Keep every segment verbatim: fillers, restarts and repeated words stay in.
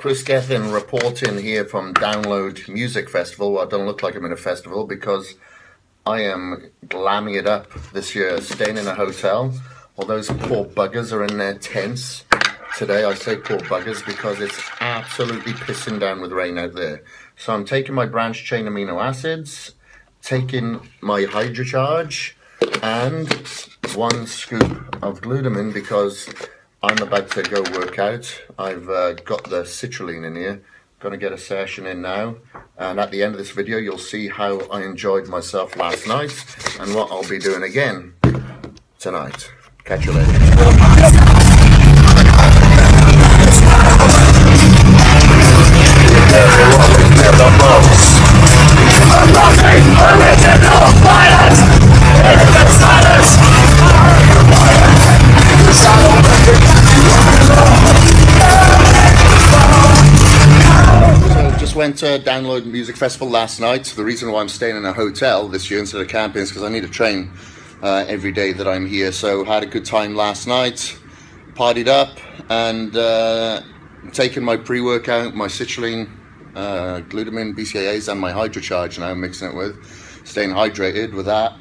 Chris Gethin reporting here from Download Music Festival. Well, I don't look like I'm in a festival because I am glamming it up this year, staying in a hotel. All those poor buggers are in their tents today. I say poor buggers because it's absolutely pissing down with rain out there. So I'm taking my branched chain amino acids, taking my HydraCharge, and one scoop of glutamine because I'm about to go work out. I've uh, got the citrulline in here. Gonna get a session in now. And at the end of this video, you'll see how I enjoyed myself last night and what I'll be doing again tonight. Catch you later. Went to Download Music Festival last night. The reason why I'm staying in a hotel this year instead of camping is because I need a train uh, every day that I'm here. So had a good time last night, partied up, and uh, taking my pre-workout, my citrulline, uh, glutamine, B C A As, and my HydraCharge now, mixing it with, staying hydrated with that,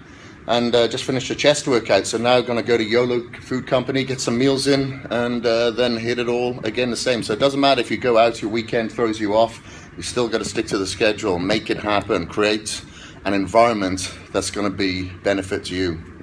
and uh, just finished a chest workout. So now going to go to YOLO Food Company, get some meals in, and uh, then hit it all again the same. So it doesn't matter if you go out, your weekend throws you off. You still got to stick to the schedule, make it happen, create an environment that's going to be benefit to you.